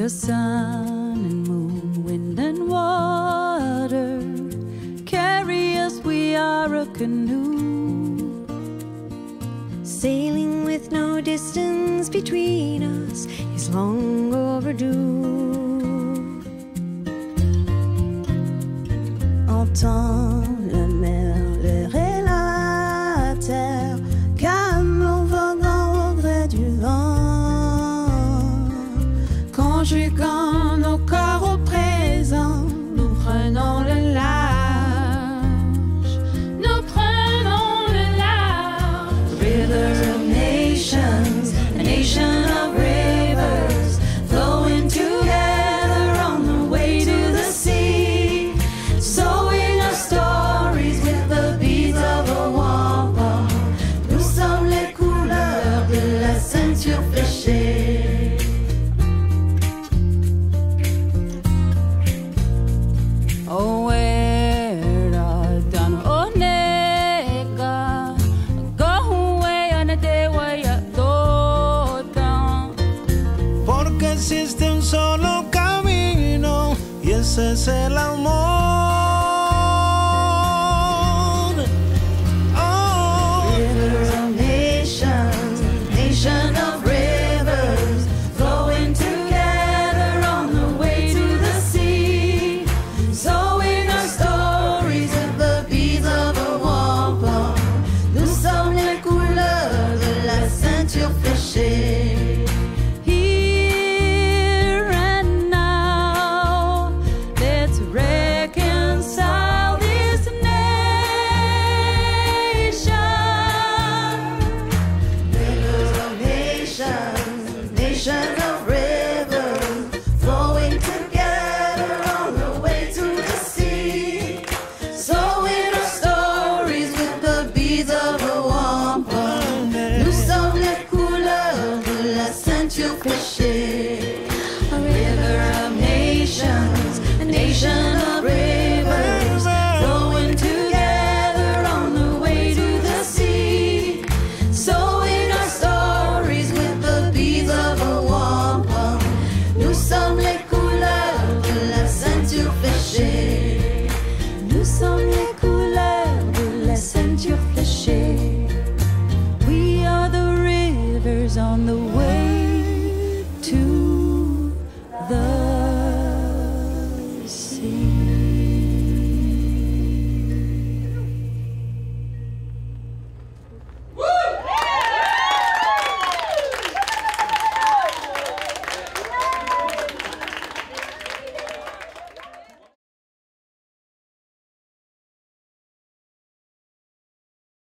The sun and moon, wind and water carry us, we are a canoe, sailing with no distance between us is long overdue. Entends la mer, le et la terre, calme mon vent au gré du vent. Conjuguant nos corps au présent, nous prenons le large, nous prenons le large. Rivers of nations, a nation of rivers, flowing together on the way to the sea, sowing our stories with the beads of a wampum. Nous sommes les couleurs de la ceinture fléchée. Porque existe un solo camino y ese es el amor.